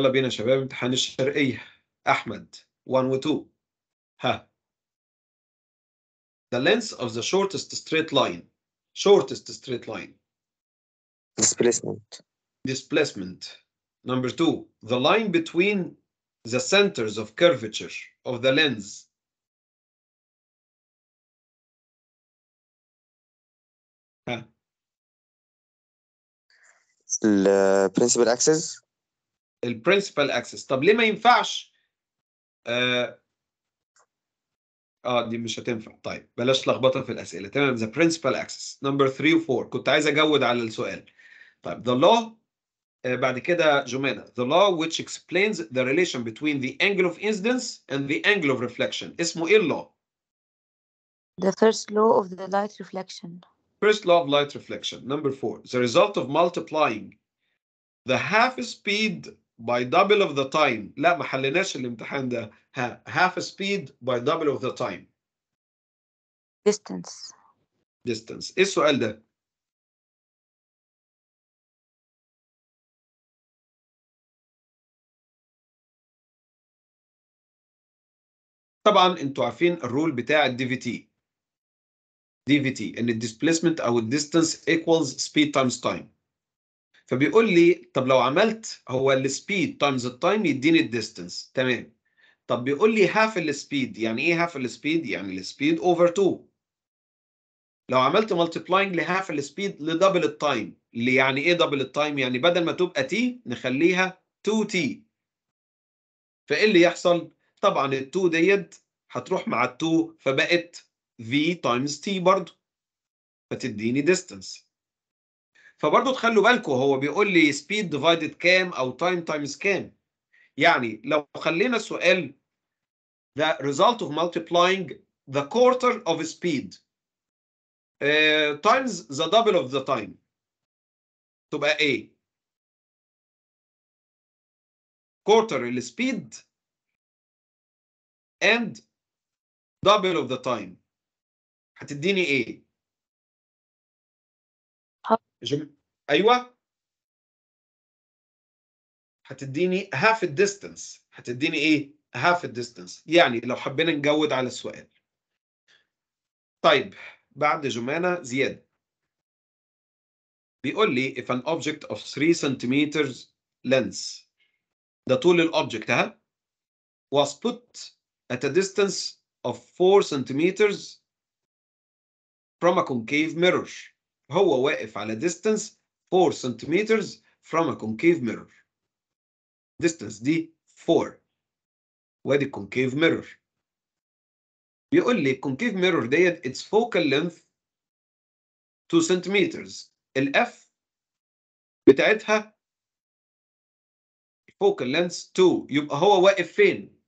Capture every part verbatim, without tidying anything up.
يلا بينا يا شباب، امتحان الشرقية. أحمد واحد و اتنين. ها The length of the shortest straight line. Shortest straight line. Displacement. Displacement. Number two, the line between the centers of curvature of the lens. ها ال principal axis. ال principal axis. طب ليه ما ينفعش؟ آه اه دي مش هتنفع. طيب بلاش لخبطه في الاسئله. تمام. the principal axis number three و four. كنت عايز اجود على السؤال. طيب the law آه بعد كده جمانه. the law which explains the relation between the angle of incidence and the angle of reflection. اسمه ايه اللو؟ the first law of the light reflection. First law of light reflection. Number four. The result of multiplying the half speed by double of the time. لا ما حلناش الامتحان ده. ها half speed by double of the time. Distance. Distance. ايه السؤال ده؟ طبعا انتوا عارفين الرول بتاع الدي في تي. دي في تي ان الديسبليسمنت او الديستانس ايكوالز سبيد تايمز تايم. فبيقول لي طب لو عملت هو السبيد تايمز التايم يديني الديستانس. تمام. طب بيقول لي هاف السبيد. يعني ايه هاف السبيد؟ يعني السبيد اوفر اتنين. لو عملت مالتيبلاينج لهاف السبيد لدبل التايم. اللي يعني ايه دبل التايم؟ يعني بدل ما تبقى تي نخليها اتنين تي. فايه اللي يحصل؟ طبعا ال اتنين ديت هتروح مع ال اتنين فبقت v times t برضه فتديني distance. فبرضه تخلوا بالكم هو بيقول لي speed divided كام او time times كام. يعني لو خلينا السؤال the result of multiplying the quarter of speed uh, times the double of the time تبقى ايه؟ quarter ال speed and double of the time هتديني ايه؟ جم... ايوه هتديني half الديستانس. هتديني ايه؟ half الديستانس. يعني لو حبينا نجود على السؤال. طيب بعد جمانة زيادة بيقول لي if an object of three centimeters length ده طول الأوبجكت ها was put at a distance of four centimeters from a concave mirror. هو واقف على distance four centimeters from a concave mirror. distance دي four وادي concave mirror. بيقول لي concave mirror ديت its focal length two centimeters. الاف بتاعتها focal length two. يبقى هو واقف فين؟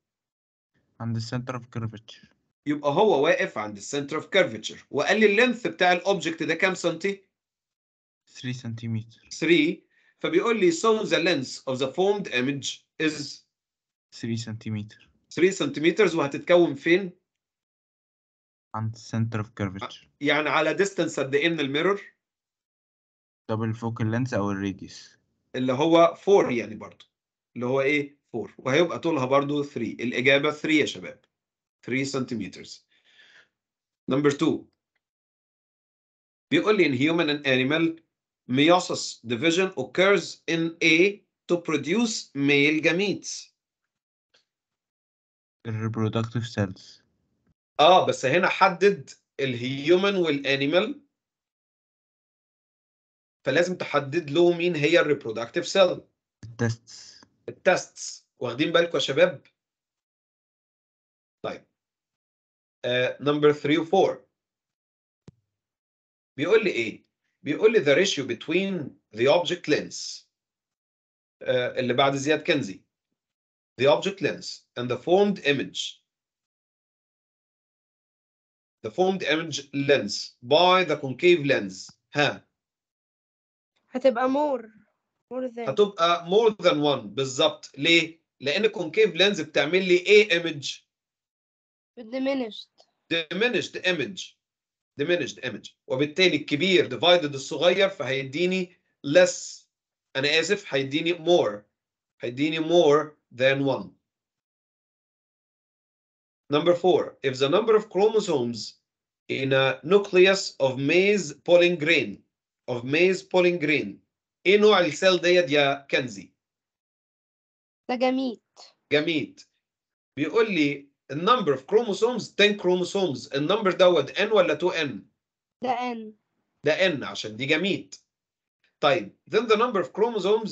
عند center of curvature. يبقى هو واقف عند السنتر اوف كيرفتشر. وقال لي اللينث بتاع الاوبجكت ده كام سنتي؟ ثلاثة سنتيمتر. ثلاثة. فبيقول لي so the length of the formed image is ثلاثة سنتيمتر. ثلاثة سنتيمتر وهتتكون فين؟ عند السنتر اوف كيرفتشر. يعني على ديستانس قد ايه من الميرور؟ دبل الفوكال لينث او الريديوس اللي هو أربعة يعني برضه اللي هو ايه؟ أربعة. وهيبقى طولها برضه ثلاثة. الاجابه ثلاثة يا شباب. three centimeters. Number two. بيقول لي in human and animal meiosis division occurs in A to produce male gametes. Reproductive cells. اه بس هنا حدد الهيومن والانيمال فلازم تحدد له مين هي الريبرودكتيف سيل. التستس. التستس. واخدين بالكم يا شباب؟ طيب Uh, number three or four. بيقول لي ايه؟ بيقول لي the ratio between the object lens uh, اللي بعد زياد كنزي the object lens and the formed image the formed image lens by the concave lens ها هتبقى more more than هتبقى more than one بالظبط. ليه؟ لأن concave lens بتعمل لي ايه image؟ diminished diminished image diminished image وبالتالي الكبير divided الصغير فهيديني less. انا اسف هيديني more هيديني more than one. Number four, if the number of chromosomes in a nucleus of maize pollen grain of maize pollen grain ايه نوع السيل ديت يا كنزي؟ ده جميت. جميت. بيقول لي number of chromosomes ten chromosomes. النمبر دوت n ولا two n؟ ده n. ده n عشان دي جميت. طيب then the number of chromosomes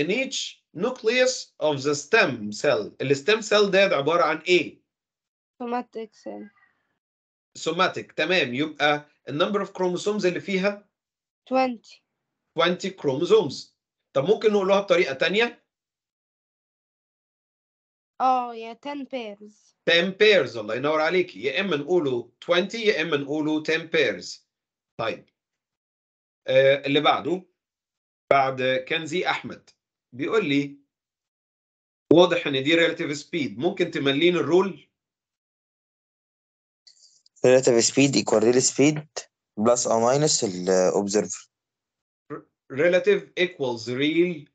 in each nucleus of the stem cell. الstem cell ده, ده عبارة عن ايه؟ somatic cell. somatic تمام. يبقى number of chromosomes اللي فيها twenty. twenty chromosomes. طب ممكن نقولها بطريقة تانية؟ اه يا ten pairs. ten pairs الله ينور عليك. يا اما نقوله twenty يا اما نقوله ten pairs. طيب آه اللي بعده بعد كنزي احمد بيقول لي واضح ان دي relative speed ممكن تملين الرول؟ relative speed equal real speed plus or minus ال observer. relative equals real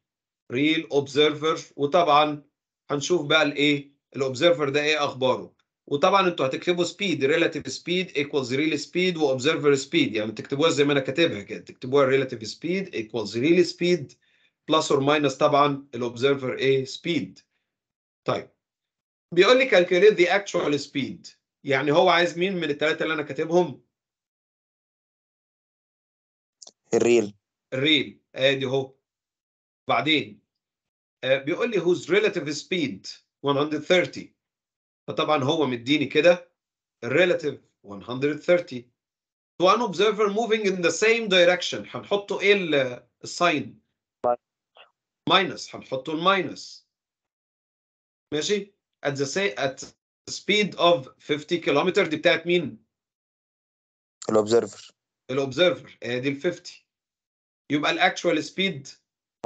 real observer. وطبعا هنشوف بقى الايه الاوبزرفر ده ايه اخباره. وطبعا انتوا هتكتبوا speed relative speed equals real speed و observer speed، يعني تكتبوها زي ما انا كاتبها كده، تكتبوها relative speed equals real speed plus or minus طبعا الobserver ايه speed. طيب بيقول لي calculate the actual speed، يعني هو عايز مين من الثلاثه اللي انا كاتبهم؟ الريل. الريل ادي اهو. بعدين بيقول لي whose relative speed one hundred thirty، فطبعا هو مديني كده relative one hundred thirty to an observer moving in the same direction. هنحطه ايه الساين؟ ماينس. هنحطه الماينس. ماشي. at the say at the speed of fifty كيلومتر. دي بتاعت مين؟ الobserver. الobserver ادي ال fifty. يبقى الاكشوال سبيد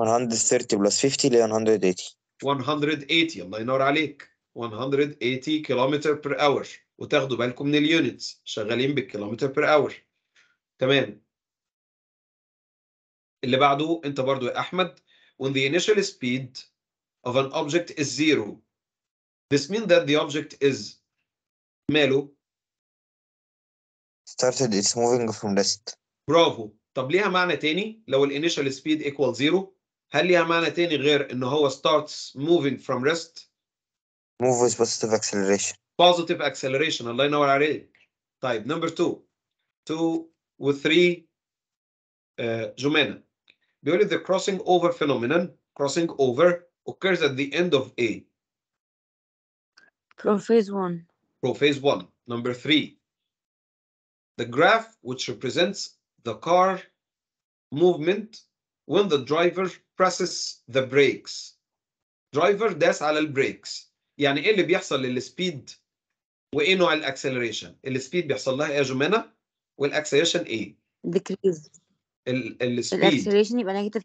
one hundred thirty plus fifty ل one hundred eighty. one hundred eighty الله ينور عليك. one hundred eighty كيلومتر بير اور. وتاخدوا بالكم من اليونتس، شغالين بالكيلومتر بير اور. تمام. اللي بعده انت برضو يا احمد. when the initial speed of an object is zero this means that the object is ماله started it's moving from left. برافو. طب ليها معنى تاني لو الانيشال سبيد equal zero؟ هل ليها معنى تاني غير ان هو starts moving from rest؟ move with positive acceleration. positive acceleration الله ينور عليك. طيب number two two و three uh, جمانة بيقول لي the crossing over phenomenon crossing over occurs at the end of A. prophase one. prophase one. number three the graph which represents the car movement when the driver presses the brakes. driver داس على البريكس. يعني ايه اللي بيحصل للسبيد وايه نوع الاكسلريشن؟ السبيد بيحصل لها ايه يا جمانه؟ والاكسلريشن ايه؟ ديكريز. السبيد الاكسلريشن يبقى نيجاتيف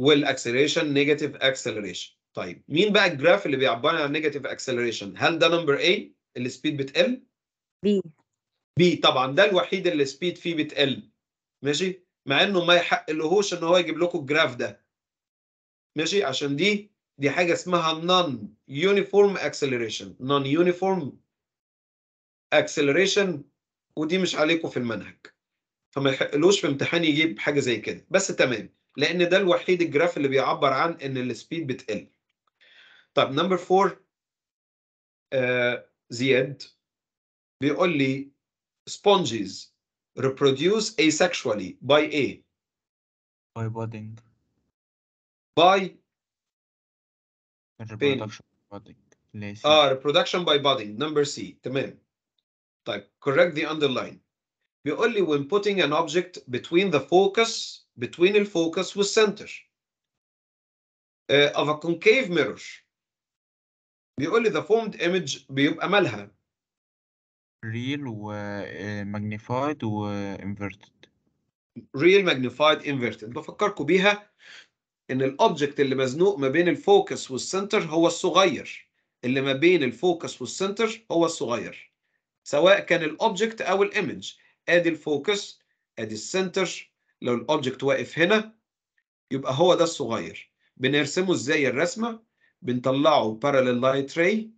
والاكسلريشن نيجاتيف اكسلريشن. طيب مين بقى الجراف اللي بيعبر عن نيجاتيف اكسلريشن؟ هل ده نمبر A السبيد بتقل؟ بي. بي طبعا ده الوحيد اللي السبيد فيه بتقل. ماشي. مع انه ما يحقلهوش ان هو يجيب لكم الجراف ده. ماشي. عشان دي دي حاجه اسمها نون يونيفورم اكسلريشن. نون يونيفورم اكسلريشن ودي مش عليكم في المنهج، فما يحقلوش في امتحان يجيب حاجه زي كده. بس تمام لان ده الوحيد الجراف اللي بيعبر عن ان السبيد بتقل. طب نمبر فور آه زياد بيقول لي sponges reproduce asexually by A. by budding. by reproduction by budding. اه reproduction by budding number C. تمام. طيب correct the underline. بيقول لي when putting an object between the focus between the focus والcenter uh, of a concave mirror. بيقول لي the formed image بيبقى مالها؟ real و magnified و inverted. real magnified inverted. بفكركم بيها ان الاوبجكت اللي مزنوق ما بين الفوكس والسنتر هو الصغير، اللي ما بين الفوكس والسنتر هو الصغير سواء كان الاوبجكت او الايمج. ادي الفوكس ادي السنتر، لو الاوبجكت واقف هنا يبقى هو ده الصغير. بنرسمه ازاي الرسمه؟ بنطلعه parallel light ray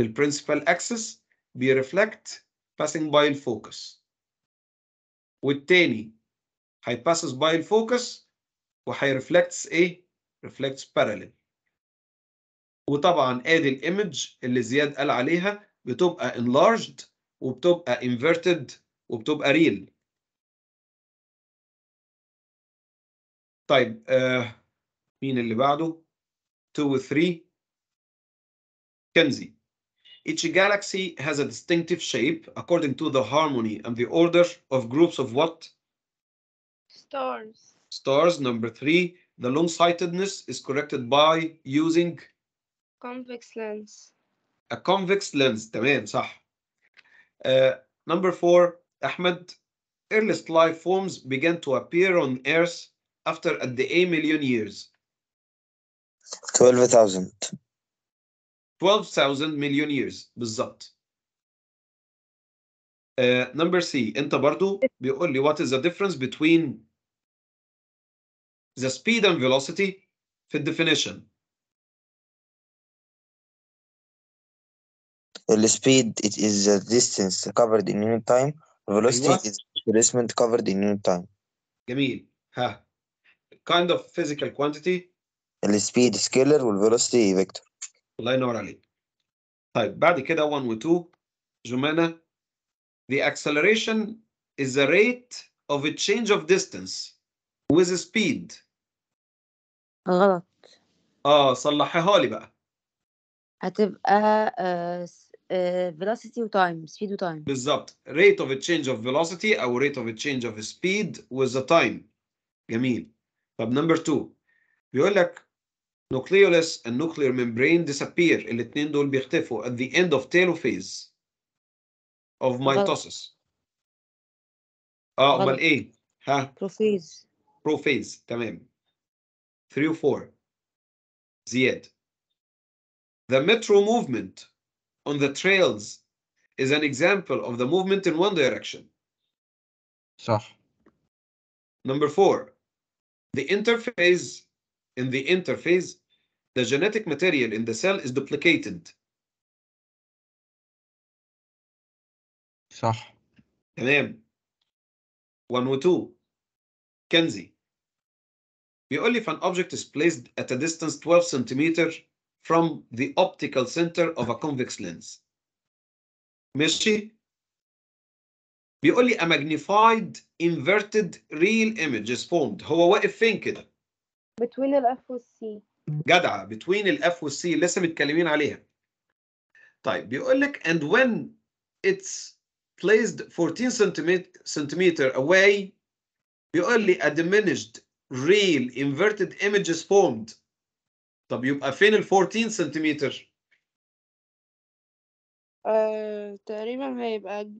للprincipal axis بيرفلكت passing by الفوكس، والتاني هيباسس by الفوكس وهيرفلكتس ايه؟ reflects parallel. وطبعا ادي الايمج اللي زياد قال عليها بتبقى enlarged وبتبقى inverted وبتبقى real. طيب آه مين اللي بعده؟ two و three. كنزي. Each galaxy has a distinctive shape according to the harmony and the order of groups of what? Stars. Stars. Number three. The long-sightedness is corrected by using convex lens. A convex lens. تمام صح. Uh, number four. Ahmed. Earliest life forms began to appear on Earth after at the a million years. twelve thousand. twelve thousand million years بالظبط. Uh, number C. انت برضو بيقول لي what is the difference between the speed and velocity في ال definition. The speed it is the distance covered in unit time. Velocity is displacement covered in unit time. جميل. ها. Kind of physical quantity. The speed scalar والvelocity vector. الله ينور عليك. طيب بعد كده one و two. جمانة. The acceleration is the rate of a change of distance with speed. غلط. اه صلحها لي بقى. هتبقى uh, uh, velocity و time. speed و time. بالظبط. rate of a change of velocity أو rate of a change of speed with the time. جميل. طب number two. بيقول لك nucleolus and nuclear membrane disappear. الاتنين دول بيختفوا at the end of telophase of mitosis. اه امال ايه؟ ها؟ بروفيز. بروفيز تمام. three و four. زياد. The metro movement on the trails is an example of the movement in one direction. صح. Number four. The interphase. In the interphase, the genetic material in the cell is duplicated. صح. تمام. one و two. كنزي. بيقول لي if an object is placed at a distance twelve centimeters from the optical center of a convex lens. ماشي. بيقول لي a magnified inverted real image is formed. هو واقف فين كده؟ between ال F وال C. جدعة. between ال F وال C لسه متكلمين عليها. طيب بيقول لك and when it's placed fourteen centimeters away بيقول لي a diminished real inverted image is formed. طب يبقى فين ال fourteen centimeters؟ أه, تقريبا هيبقى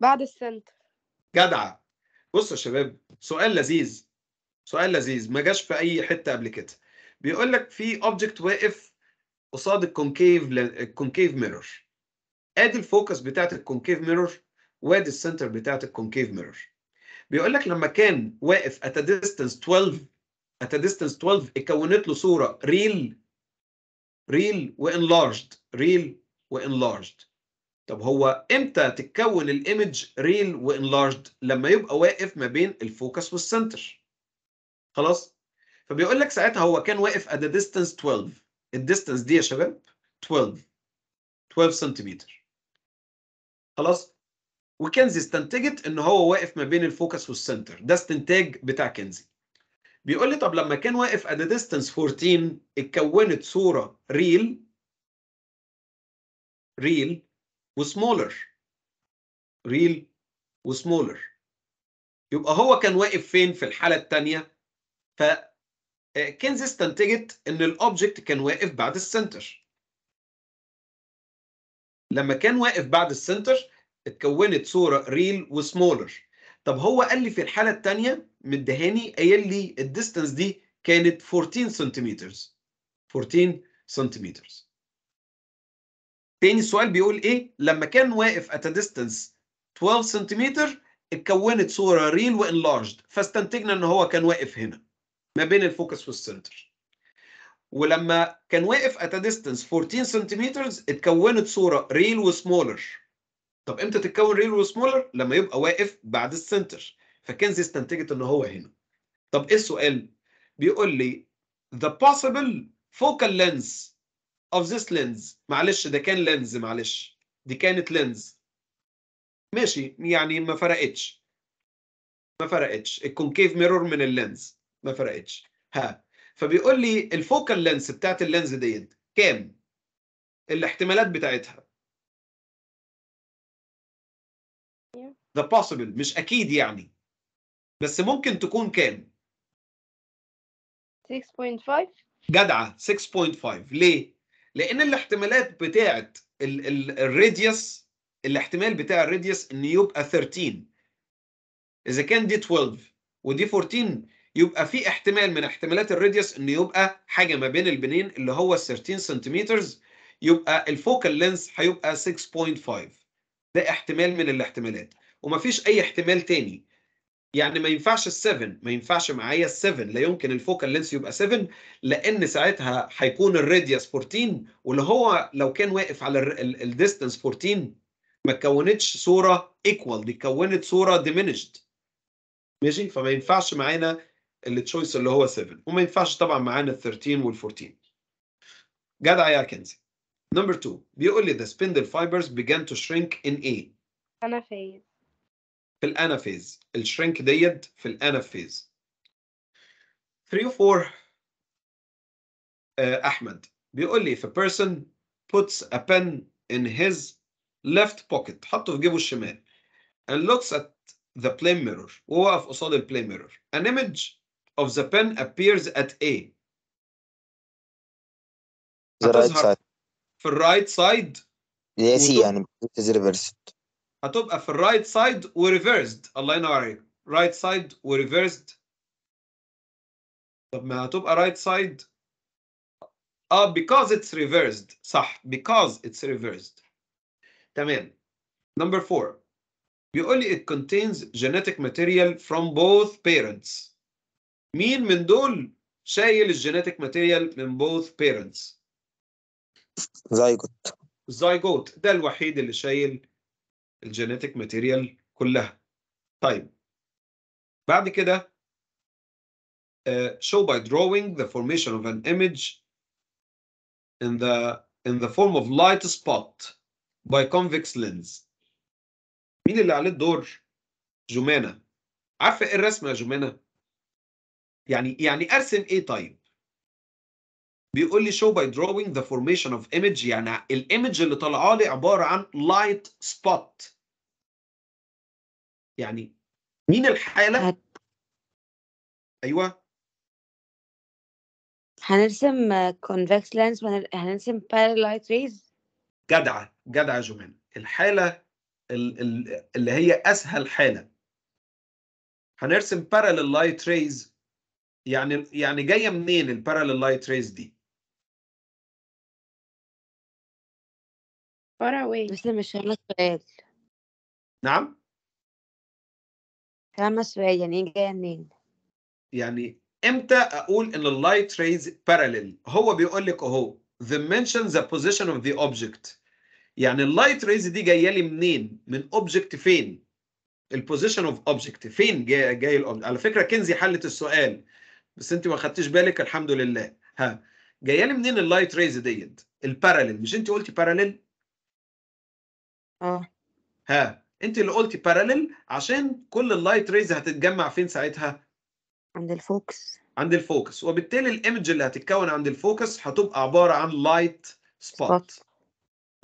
بعد السنتر. جدعة. بصوا يا شباب سؤال لذيذ. سؤال لذيذ ما جاش في اي حته قبل كده. بيقول لك في اوبجكت واقف قصاد الكونكيف الكونكيف ميرور. ادي الفوكس بتاعت الكونكيف ميرور وادي السنتر بتاعت الكونكيف ميرور. بيقول لك لما كان واقف ات ديستانس twelve ات ديستانس twelve اتكونت له صوره ريل ريل وانلارجد ريل وانلارجد. طب هو امتى تتكون الايمج ريل وانلارجد؟ لما يبقى واقف ما بين الفوكس والسنتر. خلاص؟ فبيقول لك ساعتها هو كان واقف at a distance twelve. الديستانس دي يا شباب twelve. twelve سنتيمتر. خلاص؟ وكنزي استنتجت ان هو واقف ما بين الفوكس والسنتر، ده استنتاج بتاع كنزي. بيقول لي طب لما كان واقف at a distance fourteen اتكونت صوره ريل ريل وسمولر. ريل وسمولر. يبقى هو كان واقف فين في الحاله الثانيه؟ فكنزي استنتجت ان الاوبجكت كان واقف بعد السنتر. لما كان واقف بعد السنتر اتكونت صوره ريل وسمولر. طب هو قال لي في الحاله الثانيه مدهاني قايل لي الديستانس دي كانت fourteen سنتيمتر. fourteen سنتيمتر. تاني السؤال بيقول ايه؟ لما كان واقف at a distance twelve سنتيمتر اتكونت صوره ريل وانلارجد، فاستنتجنا ان هو كان واقف هنا ما بين الفوكس والسنتر. ولما كان واقف at a distance fourteen centimeters اتكونت صورة real وsmaller. طب امتى تتكون real وsmaller؟ لما يبقى واقف بعد السنتر، فكنز استنتجت ان هو هنا. طب ايه السؤال؟ بيقول لي the possible focal lens of this lens. معلش ده كان لينز، معلش دي كانت لينز، ماشي يعني ما فرقتش ما فرقتش الكونكيف ميرور من اللينز ما فرقتش. ها فبيقول لي الفوكال لينز بتاعت اللينز ديت كام الاحتمالات بتاعتها؟ ده possible مش اكيد يعني، بس ممكن تكون كام؟ ستة فاصلة خمسة. جدعه ستة فاصلة خمسة. ليه؟ لان الاحتمالات بتاعت الراديوس، الاحتمال بتاع الراديوس ان يبقى ثلاثة عشر، اذا كان دي اتناشر ودي اربعتاشر يبقى في احتمال من احتمالات الراديوس انه يبقى حاجه ما بين البنين اللي هو ثلاثة عشر سنتيمترز، يبقى الفوكال لينز هيبقى ستة فاصلة خمسة. ده احتمال من الاحتمالات ومفيش اي احتمال تاني، يعني ما ينفعش السبعة، ما ينفعش معايا السبعة، لا يمكن الفوكال لينس يبقى سبعة لان ساعتها هيكون الراديوس اربعتاشر، واللي هو لو كان واقف على الديستانس اربعتاشر ما تكونتش صوره ايكوال، دي كونت صوره ديمينشد، ماشي؟ فما ينفعش معانا التشويس اللي هو سبعة، وما ينفعش طبعا معانا ال ثلاثة عشر وال اربعتاشر. جدع يا كنزي. نمبر اتنين بيقول لي the spindle fibers began to shrink in A. انا فايز في الانافيز، الشرينك ديت في الانافيز. ثلاثة و أربعة. احمد بيقول لي if a person puts a pen in his left pocket، حطه في جيبه الشمال، and looks at the plane mirror، وهو واقف قصاد البلين ميرور، an image of the pen appears at A. the right side. في الرايت سايد ياسي، يعني is reversed، هتبقى في الرايت سايد وريفيرسد. الله ينور عليك، رايت سايد وريفيرسد. طب ما هتبقى رايت سايد، اه because it's reversed، صح because it's reversed. تمام. نمبر فور بيقول لي it contains genetic material from both parents. مين من دول شايل الجينيتيك ماتيريال من both parents؟ زايجوت. زايجوت ده الوحيد اللي شايل الجينيتيك ماتيريال كلها. طيب بعد كده uh, show by drawing the formation of an image in the in the form of light spot by convex lens. مين اللي عليه الدور؟ جمانة. عارفه ايه الرسم يا جمانة؟ يعني يعني ارسم ايه؟ طيب بيقول لي show by drawing the formation of image، يعني الايمج اللي طالعه لي عباره عن light spot. يعني مين الحاله؟ هت... ايوه هنرسم convex lens وهنرسم parallel light rays. جدعه جدعه يا جمان. الحاله اللي هي اسهل حاله هنرسم parallel light rays. يعني يعني جايه منين البارالل لايت ريز دي؟ far away. بس مش فاهمة السؤال. نعم؟ فاهمة السؤال، يعني ايه جاية منين؟ يعني امتى أقول إن اللايت ريز بارالل؟ هو بيقول لك أهو they mention the position of the object. يعني اللايت ريز دي جاية لي منين؟ من أوبجكت فين؟ البوزيشن أوف أوبجكت فين جاي جاي الأوبجكت؟ على فكرة كنزي حلت السؤال بس انت ما خدتيش بالك، الحمد لله. ها جايه لي منين اللايت ريز ديت البارالل؟ مش انت قلتي بارالل؟ اه ها انت اللي قلتي بارالل، عشان كل اللايت ريز هتتجمع فين ساعتها؟ عند الفوكس. عند الفوكس، وبالتالي الايمج اللي هتتكون عند الفوكس هتبقى عباره عن لايت سبوت.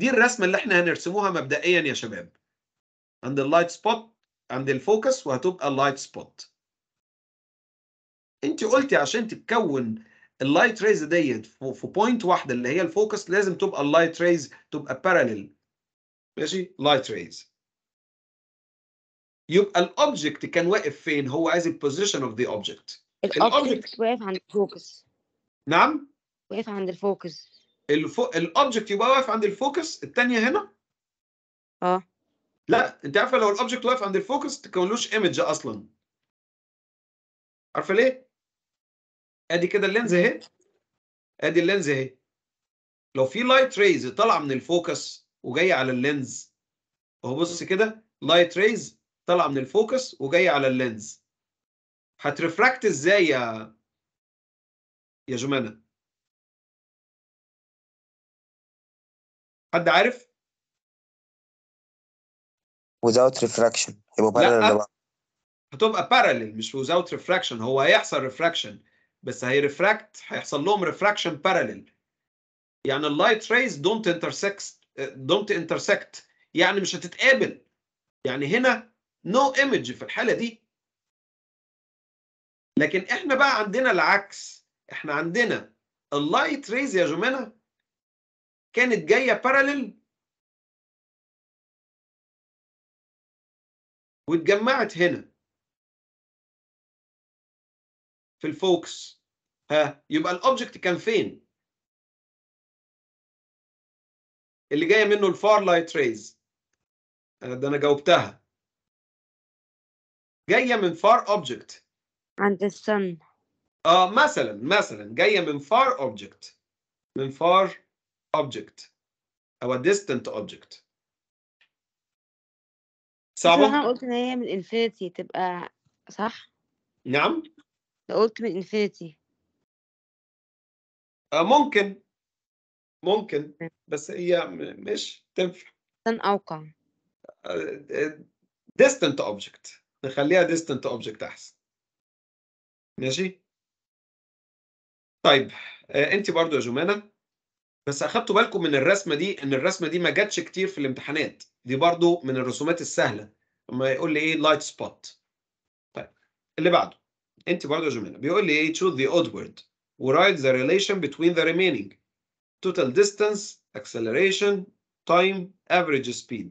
دي الرسمه اللي احنا هنرسموها مبدئيا يا شباب، عند اللايت سبوت عند الفوكس وهتبقى لايت سبوت. انت قلتي عشان تتكون اللايت ريز ديت في بوينت واحده اللي هي الفوكس لازم تبقى اللايت ريز تبقى بارالل، ماشي؟ لايت ريز. يبقى الاوبجكت كان واقف فين؟ هو عايز البوزيشن اوف ذا اوبجكت. الاوبجكت واقف عند الفوكس. نعم؟ واقف عند الفوكس. الاوبجكت يبقى واقف عند الفوكس، الثانيه هنا؟ اه لا، انت عارفه لو الاوبجكت واقف عند الفوكس تكونلوش ايمج اصلا. عارفه ليه؟ ادي كده اللينز اهي ادي اللينز اهي. لو في لايت ريز طالعه من الفوكس وجايه على اللينز اهو، بص كده لايت ريز طالعه من الفوكس وجايه على اللينز، هترفراكت ازاي يا يا جمانه؟ حد عارف؟ without refraction يبقى parallel، هتبقى parallel مش without refraction. هو هيحصل refraction بس هيرفراكت، هيحصل لهم refraction parallel. يعني اللايت ريز don't intersect don't intersect يعني مش هتتقابل، يعني هنا no image في الحالة دي. لكن احنا بقى عندنا العكس، احنا عندنا اللايت ريز يا جماعة كانت جاية parallel واتجمعت هنا في الفوكس. ها يبقى الاوبجكت كان فين؟ اللي جايه منه الفار لايت ريز. ده انا جاوبتها، جايه من فار اوبجكت عند السن. اه مثلا مثلا جايه من فار اوبجكت، من فار اوبجكت او ديستنت اوبجكت. صعبه؟ انا قلت ان هي من انفينيتي تبقى صح. نعم قلت من انفينيتي. آه ممكن ممكن بس هي مش تنفع. سن اوقع distant object، نخليها distant object احسن. ماشي طيب. آه انت برضو يا جمانة، بس اخدتوا بالكم من الرسمه دي ان الرسمه دي ما جاتش كتير في الامتحانات، دي برضو من الرسومات السهله. اما يقول لي ايه light spot. طيب اللي بعده انت برضه يا جماعه، بيقول لي ايه choose the outward وwrite the relation between the remaining total distance acceleration time average speed.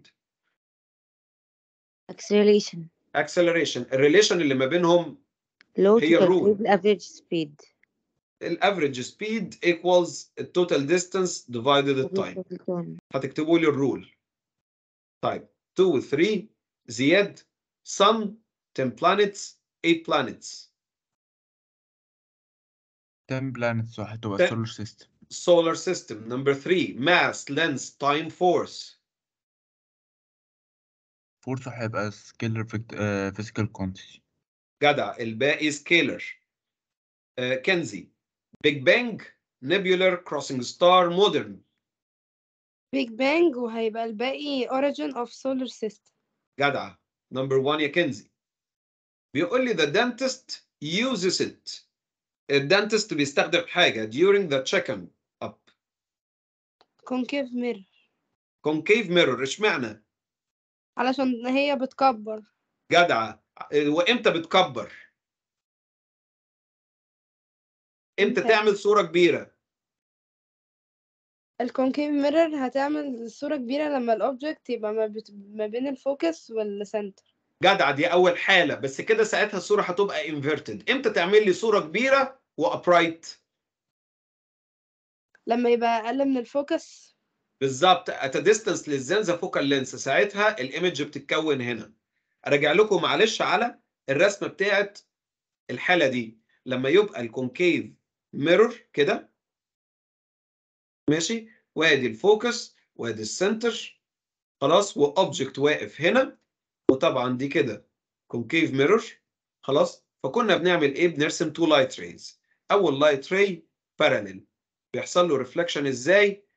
acceleration acceleration الريليشن اللي ما بينهم هي الرول. average speed average speed equals total distance divided the time. هتكتبوا لي الرول. طيب two three زياد sun ten planets eight planets. ten planets وهتبقى solar system. solar system number three mass length time force. force هيبقى scalar physical quantity. جدع الباقي scalar. uh, كنزي big bang nebular crossing star modern. big bang وهيبقى الباقي origin of solar system. جدع number one يا كنزي. بيقول لي the dentist uses it. الدنتست بيستخدم حاجة during the check-up. concave mirror. concave mirror اشمعنى؟ علشان هي بتكبر. جدعة. وامتى بتكبر؟ امتى تعمل صورة كبيرة؟ الكونكيف ميرور هتعمل صورة كبيرة لما الأوبجكت يبقى ما, بت... ما بين الفوكس والسنتر. جدع دي أول حالة، بس كده ساعتها الصورة هتبقى inverted. إمتى تعمل لي صورة كبيرة وupright؟ لما يبقى أقل من الفوكس. بالظبط at a distance less than the focal length، ساعتها الإيمج بتتكون هنا. أراجع لكم معلش على الرسمة بتاعت الحالة دي، لما يبقى الكونكيف ميرور كده ماشي، وأدي الفوكس وأدي السنتر خلاص، وأوبجكت واقف هنا، وطبعا دي كده concave mirror خلاص. فكنا بنعمل ايه؟ بنرسم two light rays. اول light ray parallel بيحصل له reflection ازاي؟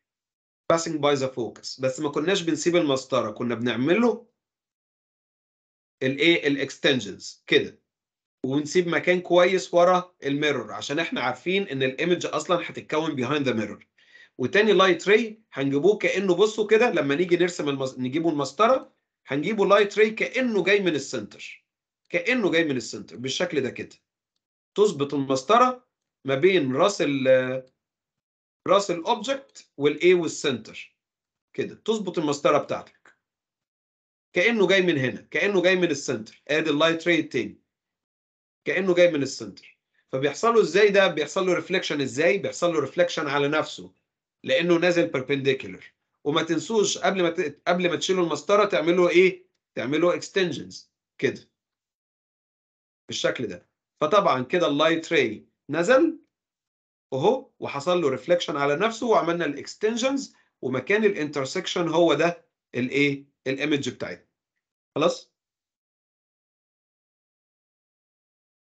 passing by the focus. بس ما كناش بنسيب المسطره، كنا بنعمل له الايه؟ الاكستنجنز كده، ونسيب مكان كويس ورا الميرور عشان احنا عارفين ان الايمج اصلا هتتكون behind the mirror. وتاني light ray هنجيبوه كانه بصوا كده، لما نيجي نرسم المس... نجيبه المسطره هنجيبه لايت ري كأنه جاي من السنتر، كأنه جاي من السنتر بالشكل ده كده. تظبط المسطرة ما بين راس ال راس الأوبجكت والإيه والسنتر كده، تظبط المسطرة بتاعتك كأنه جاي من هنا، كأنه جاي من السنتر. آدي اللايت ري التاني كأنه جاي من السنتر. فبيحصل له إزاي ده؟ بيحصل له ريفليكشن إزاي؟ بيحصل له ريفليكشن على نفسه لأنه نازل بيربنديكولر. وما تنسوش قبل ما ت... قبل ما تشيلوا المسطره تعملوا ايه؟ تعملوا اكستنجنز كده بالشكل ده. فطبعا كده اللايت راي نزل اهو، وحصل له ريفليكشن على نفسه وعملنا الاكستنجنز، ومكان الانترسكشن هو ده الايه الايمج بتاعتنا. خلاص؟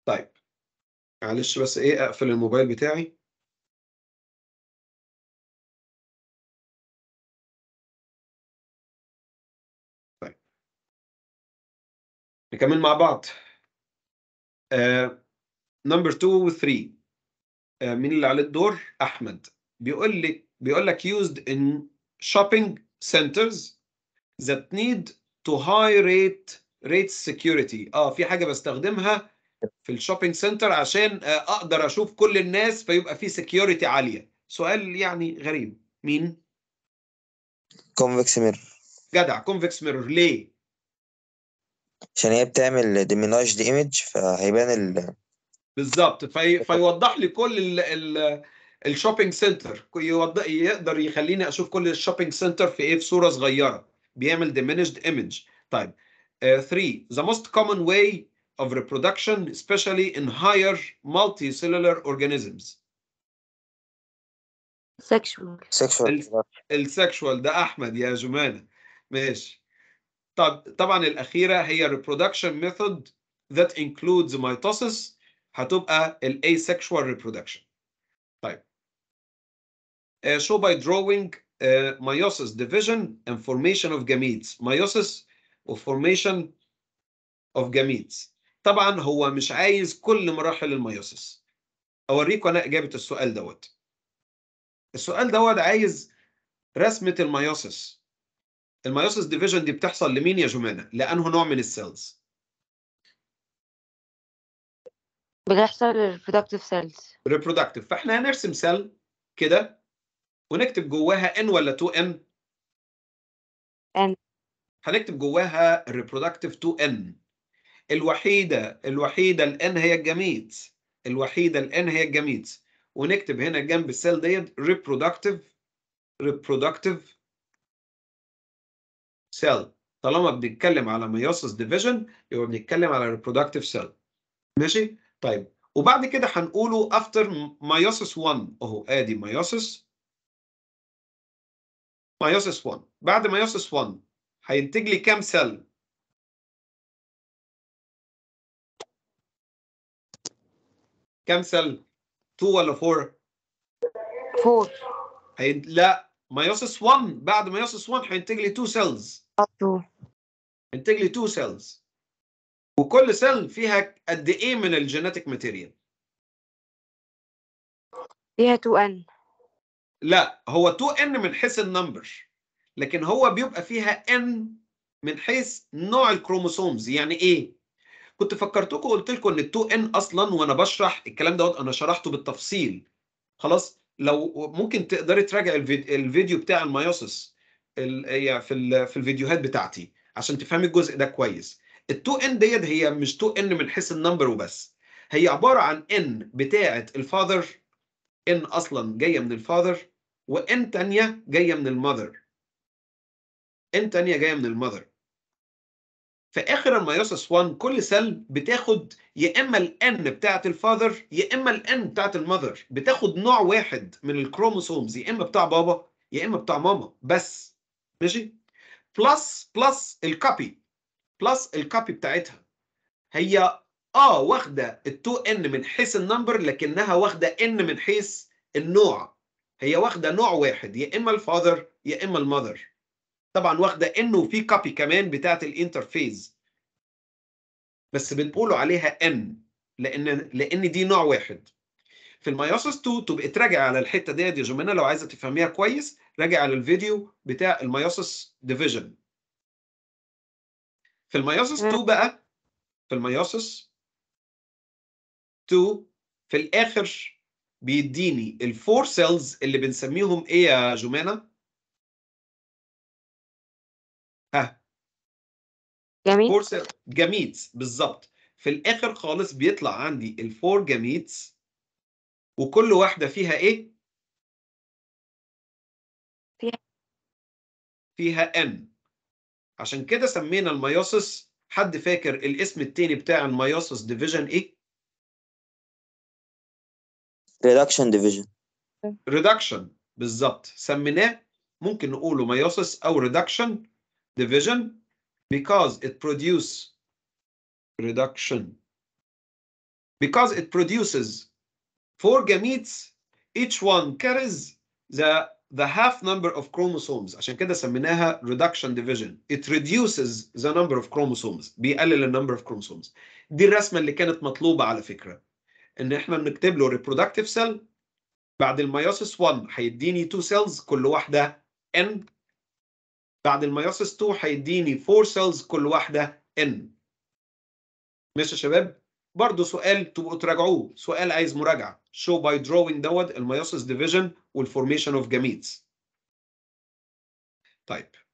طيب معلش بس ايه اقفل الموبايل بتاعي. طيب نكمل مع بعض. نمبر اتنين و تلاتة. مين اللي عليه الدور؟ احمد. بيقول لي بيقول لك used in shopping centers that need to high rate rate security. اه في حاجه بستخدمها في الشوبينج سنتر عشان اقدر اشوف كل الناس فيبقى في سكيورتي عاليه. سؤال يعني غريب. مين؟ كونفكس ميرور. جدع، كونفكس ميرور. ليه؟ عشان هي بتعمل ديميناج ايمج فهيبان ال بالظبط، في... فيوضح لي كل ال الشوبينج سنتر، يوضح... يقدر يخليني اشوف كل الشوبينج سنتر في ايه، في صوره صغيره، بيعمل ديمينشد ايمج. طيب ثلاثة the most common way of reproduction especially in higher multicellular organisms. sexual. sexual. السكشوال. ده احمد يا جمانه. ماشي. طب طبعا الاخيره هي reproduction method that includes mitosis، هتبقى الاسexual reproduction. طيب uh, show by drawing uh, meiosis division and formation of gametes. meiosis of formation of gametes. طبعا هو مش عايز كل مراحل الميوسس. اوريكم انا اجابه السؤال دوت. السؤال دوت عايز رسمه الميوسس. الميوسس ديفيجن دي بتحصل لمين يا جمانه؟ لانه نوع من السيلز بتحصل للريبرودكتيف سيلز. ريبرودكتيف، فاحنا هنرسم سيل كده ونكتب جواها ان ولا تو ان؟ ان. هنكتب جواها ريبرودكتيف تو ان. الوحيده الوحيده الان هي الجميت، الوحيده الان هي الجميت، ونكتب هنا جنب السيل ديت ريبرودكتيف ريبرودكتيف سيل. طالما بنتكلم على ميوسس ديفيجن يبقى بنتكلم على ريبرودكتيف سيل. ماشي؟ طيب وبعد كده هنقوله افتر ميوسس واحد. اهو ادي ميوسس ميوسس واحد. بعد ميوسس واحد هينتج لي كام سيل؟ كام سيل؟ اتنين ولا أربعة؟ أربعة. هي... لا، ميوسس واحد بعد ميوسس واحد هينتج لي اتنين سيلز. اتنين. هينتج لي اتنين سيلز. وكل سيل فيها قد ايه من الجينيتك ماتيريال؟ فيها تو ان. لا، هو تو ان من حيث النمبر، لكن هو بيبقى فيها n من حيث نوع الكروموسومز. يعني ايه؟ كنت فكرتكم وقلت لكم ان تو ان اصلا وانا بشرح الكلام دوت انا شرحته بالتفصيل. خلاص؟ لو ممكن تقدري تراجع الفيديو بتاع الميوسس في في الفيديوهات بتاعتي عشان تفهمي الجزء ده كويس. ال تو ان ديت هي مش تو ان من حيث النمبر وبس، هي عباره عن n بتاعه الفاذر، n اصلا جايه من الفاذر، وان ثانيه جايه من المذر، ان ثانيه جايه من المذر. في اخر الميوسس واحد كل سيل بتاخد يا اما الان بتاعه الفاذر يا اما الان بتاعه المذر، بتاخد نوع واحد من الكروموسومز، يا اما بتاع بابا يا اما بتاع ماما بس. ماشي؟ بلس بلس الكوبي بلس الكوبي بتاعتها. هي اه واخده ال تو ان من حيث النمبر، لكنها واخده ان من حيث النوع. هي واخده نوع واحد يا اما الفاذر يا اما المذر. طبعا واخده ان وفي كوبي كمان بتاعت الانترفيز، بس بنقولوا عليها ان لان لان دي نوع واحد. في الميوسس اتنين تبقى تراجع على الحته ديت يا جماعه لو عايزه تفهميها كويس، راجع على الفيديو بتاع الميوسس ديفيجن. في الميوسس اتنين بقى، في الميوسس اتنين في الاخر بيديني الفور سيلز اللي بنسميهم ايه يا جمانه؟ ها جميل. جميتس بالظبط. في الاخر خالص بيطلع عندي الفور جميتس، وكل واحده فيها ايه؟ فيها فيها ان. عشان كده سمينا الميوسس. حد فاكر الاسم التاني بتاع الميوسس ديفيجن ايه؟ ريدكشن ديفيجن. ريدكشن بالظبط سميناه ممكن نقوله مايوسس او ريدكشن division because it produces reduction because it produces four gametes each one carries the the half number of chromosomes عشان كده سميناها reduction division. It reduces the number of chromosomes بيقلل ال number of chromosomes. دي الرسمة اللي كانت مطلوبة على فكرة ان احنا بنكتب له reproductive cell بعد الميوسيس واحد هيديني اتنين cells كل واحدة n. بعد الميوسيس اتنين هيديني اربعة cells كل واحدة n. ماشي يا شباب؟ برضه سؤال تبقوا تراجعوه، سؤال عايز مراجعة. show by drawing دوت الميوسيس division والformation of gametes. طيب.